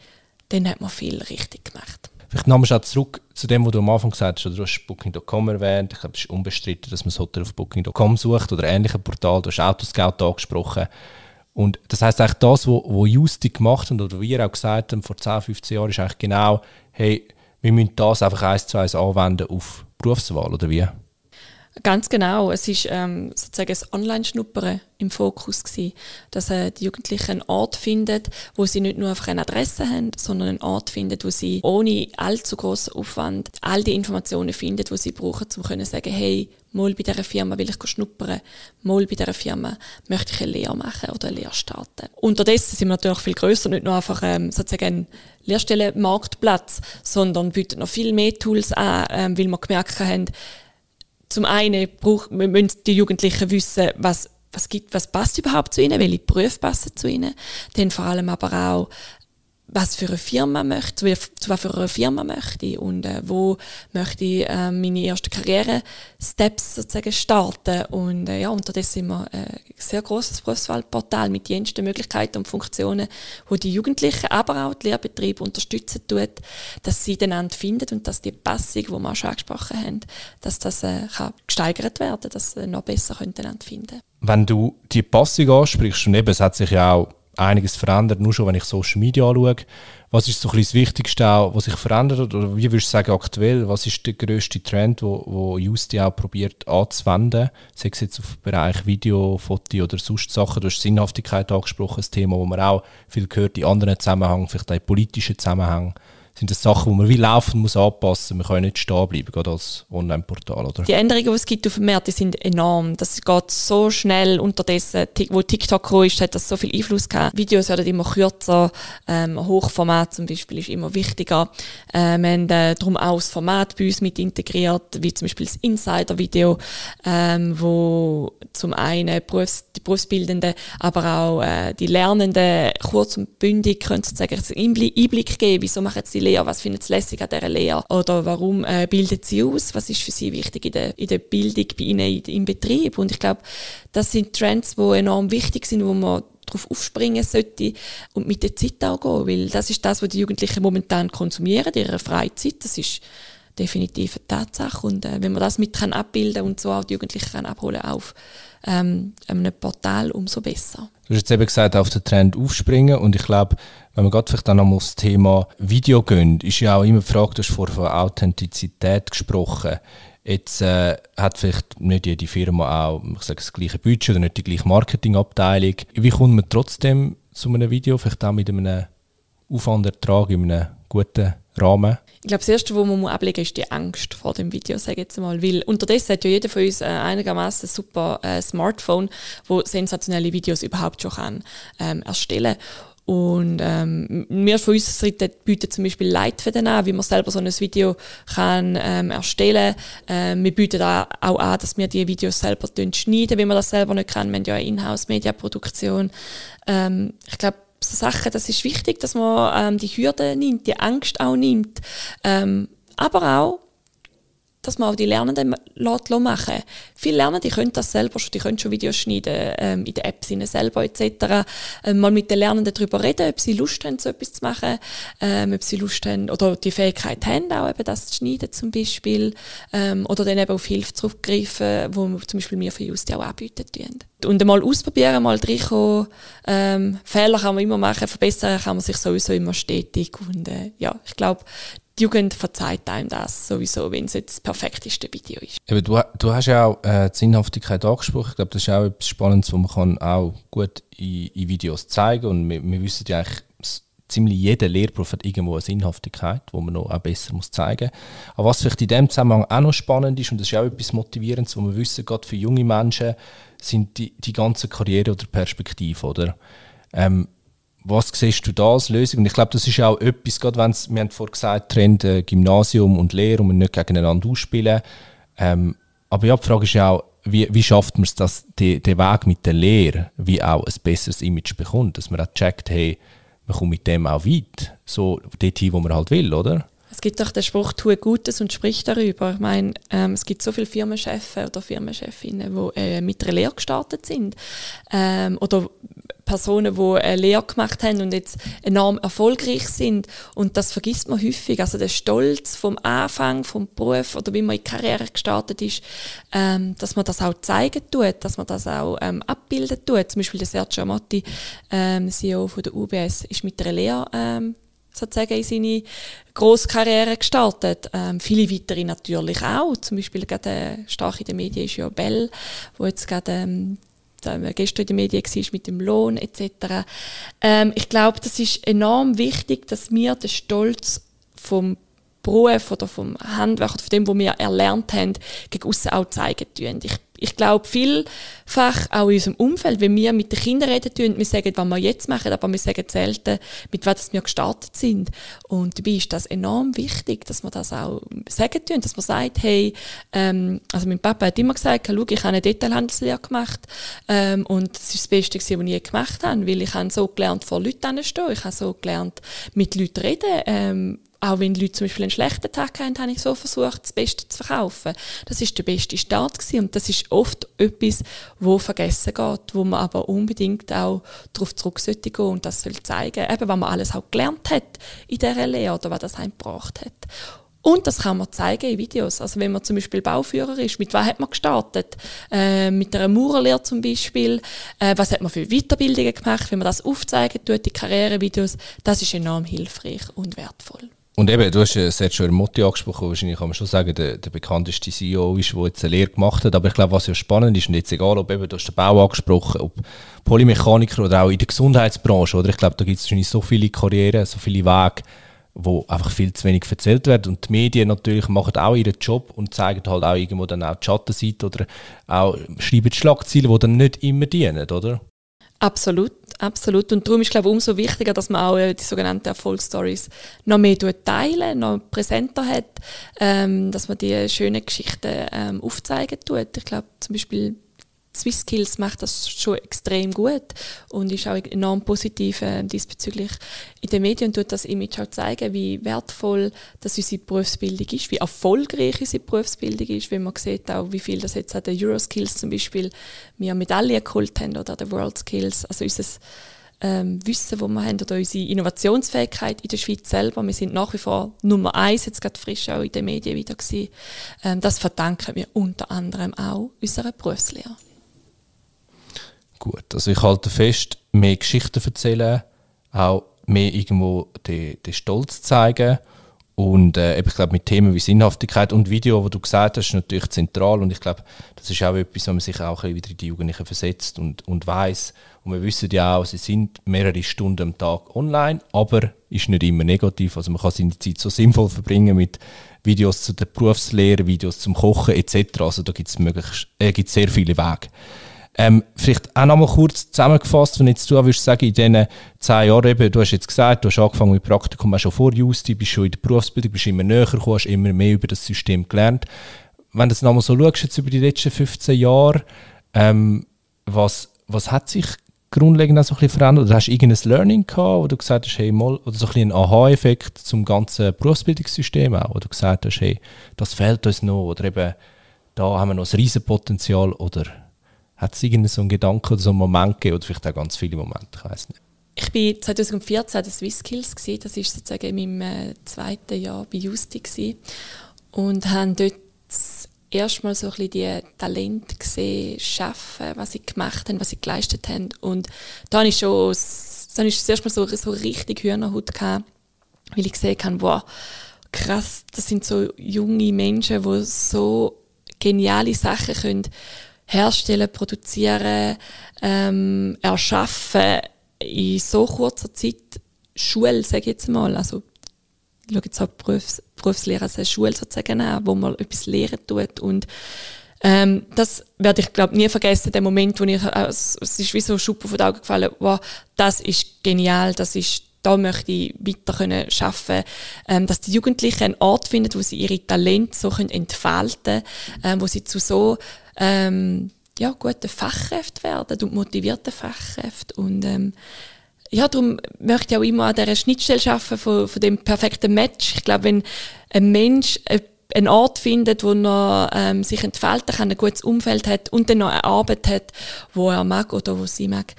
dann hat man viel richtig gemacht. Vielleicht nochmals auch zurück zu dem, was du am Anfang gesagt hast, oder du hast Booking Punkt com erwähnt. Ich glaube, es ist unbestritten, dass man das Hotel auf Booking Punkt com sucht oder ähnliche Portal. Du hast Autoscout angesprochen. Und das heisst eigentlich, das, was Yousty gemacht hat oder wir auch gesagt haben vor zehn, fünfzehn Jahren, ist eigentlich genau, hey, wir müssen das einfach eins zu eins anwenden auf Berufswahl, oder wie? Ganz genau. Es war ähm, sozusagen das Online-Schnuppern im Fokus gewesen, dass äh, die Jugendlichen einen Ort finden, wo sie nicht nur einfach eine Adresse haben, sondern einen Ort finden, wo sie ohne allzu grossen Aufwand all die Informationen finden, die sie brauchen, um zu sagen, hey, mal bei dieser Firma will ich schnuppern, mal bei dieser Firma möchte ich eine Lehre machen oder eine Lehre starten. Unterdessen sind wir natürlich viel grösser, nicht nur einfach ähm, sozusagen ein Lehrstellenmarktplatz, sondern bieten noch viel mehr Tools an, ähm, weil wir gemerkt haben, zum einen braucht, müssen die Jugendlichen wissen, was, was gibt, was passt überhaupt zu ihnen, welche Berufe passen zu ihnen. Dann vor allem aber auch, was für eine Firma möchte, zu was für einer Firma möchte ich und äh, wo möchte ich äh, meine ersten Karriere-Steps sozusagen starten. Und äh, ja, unterdessen sind wir ein sehr grosses Berufswahlportal mit jensten Möglichkeiten und Funktionen, wo die Jugendlichen, aber auch die Lehrbetriebe unterstützen tut, dass sie einander finden und dass die Passung, die wir schon angesprochen haben, dass das äh, kann gesteigert werden, dass sie noch besser einander finden können. Wenn du die Passung ansprichst, und eben, es hat sich ja auch einiges verändert, nur schon, wenn ich Social Media anschaue. Was ist so ein bisschen das Wichtigste, auch, was sich verändert hat? Oder wie würdest du sagen, aktuell, was ist der grösste Trend, den wo, wo Yousty auch probiert anzuwenden? Sei es jetzt auf den Bereich Video, Foto oder sonst Sachen. Du hast Sinnhaftigkeit angesprochen, ein Thema, das man auch viel hört in anderen Zusammenhängen, vielleicht auch in politischen Zusammenhängen. Sind das Sachen, die man wie laufen muss anpassen muss? Man kann nicht stehen bleiben, gerade als Online-Portal, oder? Die Änderungen, die es gibt auf dem Markt, die sind enorm. Das geht so schnell unterdessen. Wo TikTok gekommen ist, hat das so viel Einfluss gehabt. Videos werden immer kürzer. Ähm, Hochformat zum Beispiel ist immer wichtiger. Ähm, wir haben äh, darum auch das Format bei uns mit integriert, wie zum Beispiel das Insider-Video, ähm, wo zum einen Berufs-, die Berufsbildenden, aber auch äh, die Lernenden kurz und bündig können sozusagen einen Einblick geben, wieso machen jetzt die Lehre, was findet es lässig an dieser Lehre oder warum äh, bildet sie aus, was ist für sie wichtig in der, in der Bildung bei ihnen im Betrieb. Und ich glaube, das sind Trends, die enorm wichtig sind, wo man darauf aufspringen sollte und mit der Zeit auch gehen, weil das ist das, was die Jugendlichen momentan konsumieren, in ihrer Freizeit. Das ist definitiv eine Tatsache und äh, wenn man das mit kann abbilden und so auch die Jugendlichen kann abholen auf ähm, einem Portal, umso besser. Du hast jetzt eben gesagt, auf den Trend aufspringen, und ich glaube, wenn wir gerade vielleicht dann nochmal das Thema Video gehen, ist ja auch immer die Frage, du hast vorhin von Authentizität gesprochen. Jetzt äh, hat vielleicht nicht jede Firma auch, ich sage, das gleiche Budget oder nicht die gleiche Marketingabteilung. Wie kommt man trotzdem zu einem Video, vielleicht auch mit einem Aufwandertrag in einem guten Rahmen? Ich glaube, das Erste, was man ablegen muss, ist die Angst vor dem Video, sage ich jetzt mal. Weil unterdessen hat ja jeder von uns äh, einigermaßen ein super äh, Smartphone, wo sensationelle Videos überhaupt schon kann, ähm, erstellen kann. Und ähm, wir von unserer Seite bieten zum Beispiel Leitfäden an, wie man selber so ein Video kann, ähm, erstellen kann. Ähm, wir bieten auch an, dass wir die Videos selber schneiden, wenn man das selber nicht kann. Wir haben ja eine Inhouse-Media-Produktion. Ähm, ich glaube, so Sachen, das ist wichtig, dass man ähm, die Hürde nimmt, die Angst auch nimmt. Ähm, aber auch, dass man auch die Lernenden machen lässt. Viele Lernende können das selber schon, die können schon Videos schneiden, ähm, in den Apps selber et cetera. Ähm, mal mit den Lernenden darüber reden, ob sie Lust haben, so etwas zu machen, ähm, ob sie Lust haben oder die Fähigkeit haben, auch eben das zu schneiden zum Beispiel, ähm, oder dann eben auf Hilfe zurückgreifen, wo zum Beispiel wir von Yousty auch anbieten tun. Und mal ausprobieren, mal reinkommen. Ähm, Fehler kann man immer machen, verbessern kann man sich sowieso immer stetig. Und äh, ja, ich glaube, die Jugend verzeiht einem das sowieso, wenn es jetzt das perfekteste Video ist. Aber du, du hast ja auch äh, die Sinnhaftigkeit angesprochen. Ich glaube, das ist auch etwas Spannendes, was man kann auch gut in, in Videos zeigen kann. Und wir, wir wissen ja eigentlich, ziemlich jeder Lehrberuf hat irgendwo eine Sinnhaftigkeit, die man noch auch besser muss zeigen muss. Aber was vielleicht in diesem Zusammenhang auch noch spannend ist, und das ist auch etwas Motivierendes, wo wir wissen, gerade für junge Menschen, sind die, die ganze Karriere oder Perspektive, oder? Ähm, Was siehst du da als Lösung? Und ich glaube, das ist auch etwas, gerade wenn es, wir haben vorhin gesagt, Trend äh, Gymnasium und Lehre und nicht gegeneinander ausspielen. Ähm, aber ja, die Frage ist ja auch, wie, wie schafft man es, dass der Weg mit der Lehre wie auch ein besseres Image bekommt? Dass man auch checkt, hey, man kommt mit dem auch weit. So dorthin, wo man halt will, oder? Es gibt doch den Spruch, tue Gutes und sprich darüber. Ich meine, ähm, es gibt so viele Firmenchefs oder Firmenchefinnen, die äh, mit einer Lehre gestartet sind. Ähm, oder Personen, die eine Lehre gemacht haben und jetzt enorm erfolgreich sind. Und das vergisst man häufig. Also der Stolz vom Anfang, vom Beruf oder wie man in die Karriere gestartet ist, ähm, dass man das auch zeigen tut, dass man das auch ähm, abbilden tut. Zum Beispiel der Sergio Matti, ähm, C E O von der U B S, ist mit einer Lehre ähm, sozusagen in seine grosse Karriere gestartet. Ähm, viele weitere natürlich auch. Zum Beispiel gerade äh, stark in den Medien ist ja Bell, wo jetzt gerade ähm, gestern in den Medien war, mit dem Lohn et cetera. Ähm, ich glaube, das ist enorm wichtig, dass wir den Stolz vom Beruf oder vom Handwerk oder von dem, was wir erlernt haben, gegen aussen auch zeigen tun. Ich ich glaube, vielfach auch in unserem Umfeld, wenn wir mit den Kindern reden, wir sagen, was wir jetzt machen, aber wir sagen selten, mit was wir gestartet sind. Und dabei ist das enorm wichtig, dass wir das auch sagen tun, dass man sagt, hey, ähm, also mein Papa hat immer gesagt, schau, ich habe eine Detailhandelslehre gemacht ähm, und das ist das Beste, was ich je gemacht habe, weil ich habe so gelernt, vor Leuten stehen, ich habe so gelernt, mit Leuten reden, ähm, auch wenn die Leute zum Beispiel einen schlechten Tag hatten, habe ich so versucht, das Beste zu verkaufen. Das war der beste Start gewesen. Und das ist oft etwas, wo vergessen geht, wo man aber unbedingt auch darauf zurück sollte gehen und das soll zeigen, eben, was man alles auch gelernt hat in dieser Lehre oder was das einem gebracht hat. Und das kann man zeigen in Videos. Also wenn man zum Beispiel Bauführer ist, mit was hat man gestartet? Äh, mit einer Maurerlehre zum Beispiel. Äh, was hat man für Weiterbildungen gemacht? Wenn man das aufzeigen tut, die Karrierevideos, das ist enorm hilfreich und wertvoll. Und eben, du hast Sergio Matti angesprochen, wahrscheinlich kann man schon sagen, der, der bekannteste C E O ist, der jetzt eine Lehre gemacht hat. Aber ich glaube, was ja spannend ist, und jetzt egal, ob eben, du hast den Bau angesprochen, ob Polymechaniker oder auch in der Gesundheitsbranche, oder ich glaube, da gibt es wahrscheinlich so viele Karrieren, so viele Wege, wo einfach viel zu wenig erzählt wird. Und die Medien natürlich machen auch ihren Job und zeigen halt auch irgendwo dann auch die Schattenseite oder auch schreiben die Schlagzeilen, die dann nicht immer dienen, oder? Absolut, absolut. Und darum ist, glaube ich, umso wichtiger, dass man auch äh, die sogenannten Erfolgsstories noch mehr teilen, noch präsenter hat, ähm, dass man die schönen Geschichten ähm, aufzeigen tut. Ich glaube, zum Beispiel SwissSkills macht das schon extrem gut und ist auch enorm positiv äh, diesbezüglich in den Medien und tut das Image auch zeigen, wie wertvoll das unsere Berufsbildung ist, wie erfolgreich unsere Berufsbildung ist, wenn man sieht auch, wie viel das jetzt an den EuroSkills zum Beispiel wir Medaillen geholt haben oder an den World Skills, also unser ähm, Wissen, das wir haben oder unsere Innovationsfähigkeit in der Schweiz selber. Wir sind nach wie vor Nummer eins, jetzt gerade frisch auch in den Medien wieder gewesen. Ähm, das verdanken wir unter anderem auch unserer Berufslehre. Gut, also ich halte fest, mehr Geschichten erzählen, auch mehr irgendwo den, den Stolz zeigen und äh, ich glaube mit Themen wie Sinnhaftigkeit und Video, wo du gesagt hast, ist natürlich zentral und ich glaube, das ist auch etwas, wo man sich auch wieder in die Jugendlichen versetzt und, und weiss. Und wir wissen ja auch, sie sind mehrere Stunden am Tag online, aber ist nicht immer negativ, also man kann seine Zeit so sinnvoll verbringen mit Videos zu der Berufslehre, Videos zum Kochen et cetera. Also da gibt es möglichst, äh, gibt's sehr viele Wege. Ähm, vielleicht auch noch mal kurz zusammengefasst, wenn jetzt du würdest sagen, in diesen zehn Jahren, eben, du hast jetzt gesagt, du hast angefangen mit Praktikum, hast schon vor Yousty, bist schon in der Berufsbildung, bist immer näher gekommen, hast immer mehr über das System gelernt. Wenn du jetzt noch mal so schaust, jetzt über die letzten fünfzehn Jahre, ähm, was, was hat sich grundlegend auch so ein bisschen verändert? Oder hast du irgendein Learning gehabt, wo du gesagt hast, hey, mal, oder so ein bisschen ein Aha-Effekt zum ganzen Berufsbildungssystem auch, wo du gesagt hast, hey, das fehlt uns noch, oder eben, da haben wir noch ein riesen Potenzial, oder... Hat es irgendeinen so einen Gedanken oder so einen Moment gegeben? Oder vielleicht auch ganz viele Momente, ich weiss nicht. Ich war zwanzig vierzehn an den SwissSkills, das war sozusagen in meinem zweiten Jahr bei Yousty. Und habe dort das erste Mal so ein bisschen die Talente gesehen, arbeiten, was sie gemacht haben, was sie geleistet haben. Und da hatte ich schon, dann ist das erste Mal so, so richtig Hühnerhaut gehabt, weil ich gesehen habe, wow, krass, das sind so junge Menschen, die so geniale Sachen können herstellen, produzieren, ähm, erschaffen in so kurzer Zeit. Schule, sage ich jetzt mal, also ich schaue jetzt auch Berufs- Berufslehre als eine Schule sozusagen an, wo man etwas lehren tut und ähm, das werde ich glaube nie vergessen, den Moment, wo ich, also, es ist wie so ein Schuppen von den Augen gefallen, wow, das ist genial, das ist, da möchte ich weiter arbeiten können, ähm, dass die Jugendlichen einen Ort finden, wo sie ihre Talente so können entfalten können, ähm, wo sie zu so Ähm, ja, gute Fachkräfte werden und motivierte Fachkräfte. Und ähm, ja, darum möchte ich auch immer an dieser Schnittstelle arbeiten, von, von dem perfekten Match. Ich glaube, wenn ein Mensch einen Ort findet, wo er ähm, sich entfalten kann, ein gutes Umfeld hat und dann noch eine Arbeit hat, wo er mag oder wo sie mag,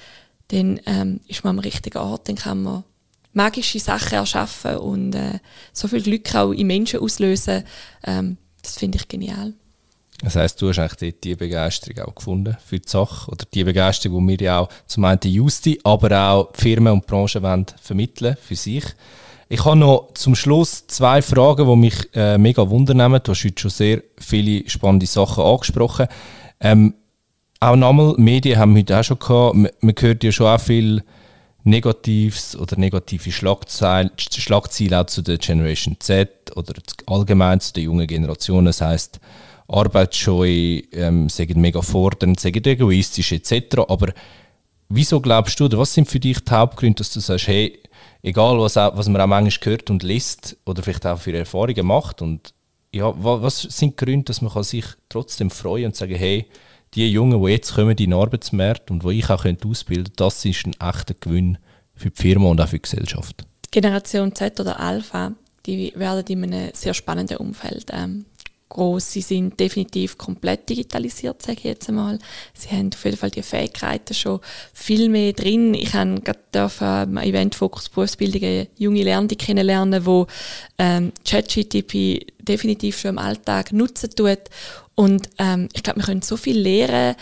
dann ähm, ist man am richtigen Ort, dann kann man magische Sachen erschaffen und äh, so viel Glück auch in Menschen auslösen. Ähm, das finde ich genial. Das heisst, du hast eigentlich die Begeisterung auch gefunden für die Sache oder die Begeisterung, die wir ja auch zum einen Yousty, aber auch die Firmen und die Branchen wollen vermitteln für sich. Ich habe noch zum Schluss zwei Fragen, die mich äh, mega wundernehmen. Du hast heute schon sehr viele spannende Sachen angesprochen. Ähm, auch nochmal, Medien haben wir heute auch schon gehabt. Man, man hört ja schon auch viel Negatives oder negative Schlagzeilen, Schlagzeilen auch zu der Generation Z oder allgemein zu den jungen Generationen. Das heisst, arbeitsscheu, ähm, sind mega fordernd, sind egoistisch et cetera. Aber wieso glaubst du, oder was sind für dich die Hauptgründe, dass du sagst, hey, egal was, auch, was man auch manchmal hört und liest oder vielleicht auch für Erfahrungen macht, und ja, was sind die Gründe, dass man sich trotzdem freuen kann und sagen, hey, die Jungen, die jetzt kommen in den Arbeitsmarkt und die ich auch ausbilden könnte, das ist ein echter Gewinn für die Firma und auch für die Gesellschaft. Generation Z oder Alpha, die werden in einem sehr spannenden Umfeld ähm, groß. Sie sind definitiv komplett digitalisiert, sage ich jetzt einmal. Sie haben auf jeden Fall die Fähigkeiten schon viel mehr drin. Ich durfte am Eventfokus Berufsbildung junge Lernende kennenlernen, die ähm, ChatGPT definitiv schon im Alltag nutzen tut. Und ähm, ich glaube, wir können so viel lernen,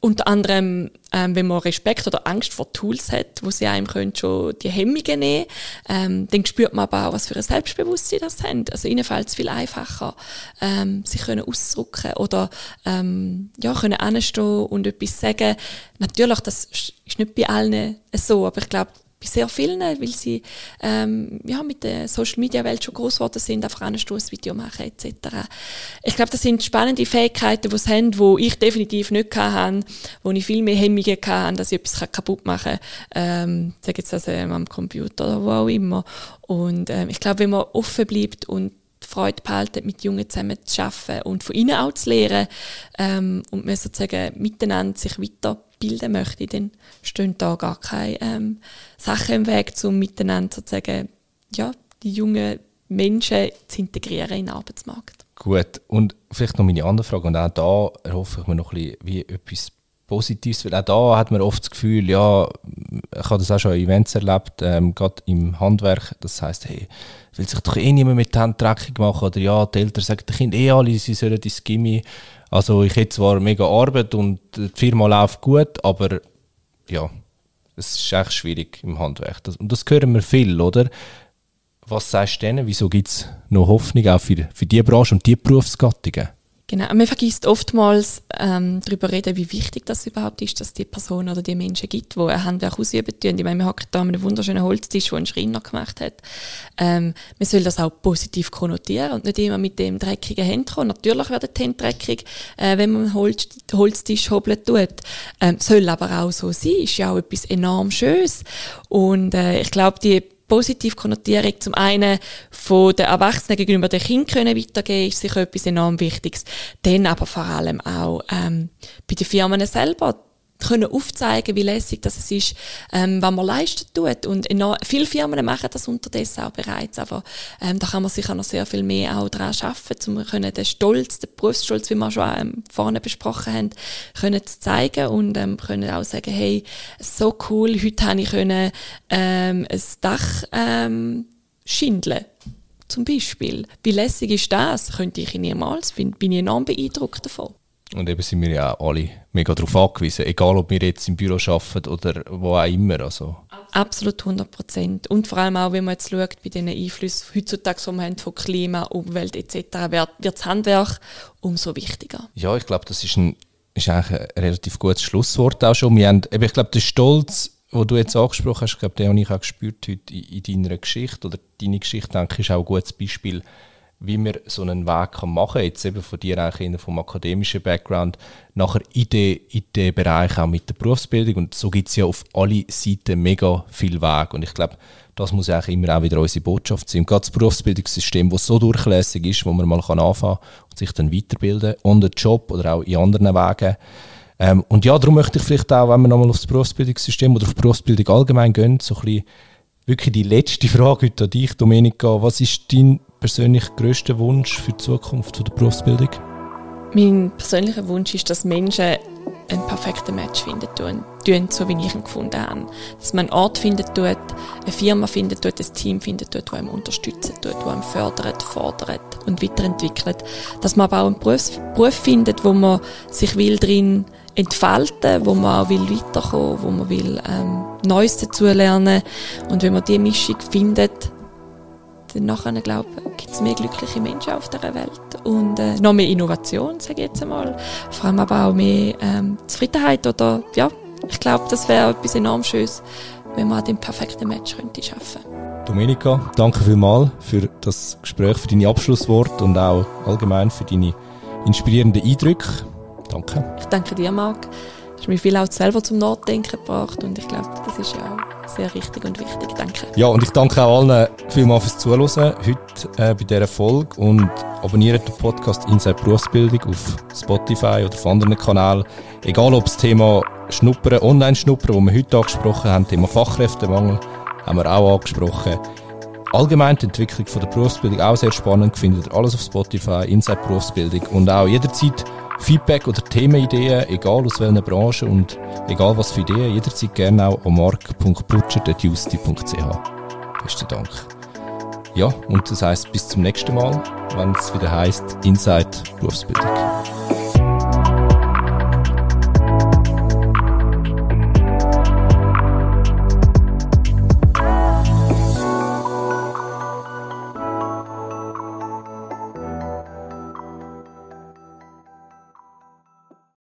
unter anderem, ähm, wenn man Respekt oder Angst vor Tools hat, wo sie einem können schon die Hemmungen nehmen können, ähm, dann spürt man aber auch, was für ein Selbstbewusstsein das haben. Also ihnen fällt es viel einfacher, ähm, sich können ausdrücken oder ähm, ja, können hinstehen und etwas sagen. Natürlich, das ist nicht bei allen so, aber ich glaube, bei sehr vielen, weil sie ähm, ja, mit der Social-Media-Welt schon groß geworden sind, einfach ein Video machen et cetera. Ich glaube, das sind spannende Fähigkeiten, die sie haben, die ich definitiv nicht hatte, wo ich viel mehr Hemmungen hatte, dass ich etwas kaputt machen kann. Ähm, sage jetzt das ähm, am Computer oder wo auch immer. Und ähm, ich glaube, wenn man offen bleibt und die Freude behalten, mit Jungen zusammen zu arbeiten und von ihnen auch zu lernen ähm, und man sozusagen miteinander sich weiter bilden möchte, dann stehen da gar keine ähm, Sachen im Weg, um miteinander sozusagen, ja, die jungen Menschen zu integrieren in den Arbeitsmarkt. Gut, und vielleicht noch meine andere Frage, und auch da erhoffe ich mir noch ein bisschen wie etwas Positives, weil auch da hat man oft das Gefühl, ja, ich habe das auch schon an Events erlebt, ähm, gerade im Handwerk, das heisst, hey, will sich doch eh niemand mit den Händen dreckig machen, oder ja, die Eltern sagen, die Kinder eh alle, sie sollen ins Gimmi. Also ich hätte zwar mega Arbeit und die Firma läuft gut, aber ja, es ist echt schwierig im Handwerk. Das, und das hören wir viel, oder? Was sagst du denen? Wieso gibt es noch Hoffnung auch für, für diese Branche und diese Berufsgattungen? Genau, man vergisst oftmals ähm, darüber reden, wie wichtig das überhaupt ist, dass es die Personen oder die Menschen gibt, die ein Handwerk ausüben tun. Ich meine, wir hocken hier an einem wunderschönen Holztisch, den ein Schreiner gemacht hat. Ähm, man soll das auch positiv konnotieren und nicht immer mit dem dreckigen Händen kommen. Natürlich werden die Hände dreckig, äh, wenn man einen Holz, Holztisch hobeln tut. Ähm, soll aber auch so sein, ist ja auch etwas enorm Schönes. Und äh, ich glaube, die positiv Konnotierung zum einen von den Erwachsenen gegenüber den Kindern weitergeben, ist sicher etwas enorm Wichtiges. Dann aber vor allem auch ähm, bei den Firmen selber können aufzeigen, wie lässig das ist, ähm, was man leisten tut. Und enorm, viele Firmen machen das unterdessen auch bereits, aber ähm, da kann man sicher noch sehr viel mehr auch daran arbeiten, um können den Stolz, den Berufsstolz, wie wir schon ähm, vorne besprochen haben, können zu zeigen und ähm, können auch sagen, hey, so cool, heute habe ich können, ähm, ein Dach ähm, schindeln. Zum Beispiel. Wie lässig ist das? Könnte ich niemals finden. Bin ich enorm beeindruckt davon. Und eben sind wir ja auch alle mega darauf angewiesen, egal ob wir jetzt im Büro arbeiten oder wo auch immer. Also. Absolut hundert Prozent. Und vor allem auch, wenn man jetzt schaut, bei diesen Einflüssen heutzutage die wir haben, von Klima, Umwelt et cetera, wird, wird das Handwerk umso wichtiger. Ja, ich glaube, das ist, ein, ist eigentlich ein relativ gutes Schlusswort auch schon. Wir haben, eben, ich glaube, den Stolz, den du jetzt angesprochen hast, ich glaube, den habe ich auch gespürt heute in, in deiner Geschichte. Oder deine Geschichte, denke ich, ist auch ein gutes Beispiel, wie man so einen Weg machen kann, jetzt eben von dir eigentlich vom akademischen Background, nachher in den, in den Bereich auch mit der Berufsbildung. Und so gibt es ja auf alle Seiten mega viel Weg. Und ich glaube, das muss ja immer auch wieder unsere Botschaft sein. Und gerade das Berufsbildungssystem, das so durchlässig ist, wo man mal anfangen kann und sich dann weiterbilden on the job oder auch in anderen Wegen. Ähm, und ja, darum möchte ich vielleicht auch, wenn wir nochmal auf das Berufsbildungssystem oder auf die Berufsbildung allgemein gehen, so ein bisschen wirklich die letzte Frage heute an dich, Domenica. Was ist dein persönlich grösster Wunsch für die Zukunft der Berufsbildung? Mein persönlicher Wunsch ist, dass Menschen einen perfekten Match finden tun, so wie ich ihn gefunden habe. Dass man einen Ort findet, eine Firma findet, ein Team findet, das einem unterstützt, das einem fördert, fordert und weiterentwickelt. Dass man aber auch einen Beruf, Beruf findet, wo man sich will drin entfalten, wo man auch will weiterkommen, wo man will ähm, Neues dazulernen. Und wenn man diese Mischung findet, dann nachher, glaube ich, gibt es mehr glückliche Menschen auf dieser Welt und äh, noch mehr Innovation, sage ich jetzt einmal. Vor allem aber auch mehr ähm, Zufriedenheit oder, ja, ich glaube, das wäre etwas enorm Schönes, wenn man an dem perfekten Match könnte schaffen. Domenica, danke vielmals für das Gespräch, für deine Abschlussworte und auch allgemein für deine inspirierenden Eindrücke. Danke. Ich danke dir, Marc. Du hast mich viel auch selber zum Nachdenken gebracht und ich glaube, das ist ja auch sehr richtig und wichtig. Danke. Ja, und ich danke auch allen vielmals fürs Zuhören heute äh, bei dieser Folge und abonniert den Podcast «Inside Berufsbildung» auf Spotify oder auf anderen Kanälen. Egal ob das Thema Schnuppern, Online-Schnuppern, das wir heute angesprochen haben, Thema Fachkräftemangel haben wir auch angesprochen. Allgemein die Entwicklung von der Berufsbildung auch sehr spannend. Findet ihr alles auf Spotify, «Inside Berufsbildung» und auch jederzeit Feedback oder Themenideen, egal aus welcher Branche und egal was für Ideen, jederzeit gerne auch an marc punkt furchert punkt justi punkt c h. Besten Dank. Ja, und das heisst bis zum nächsten Mal, wenn es wieder heisst «Inside Berufsbildung».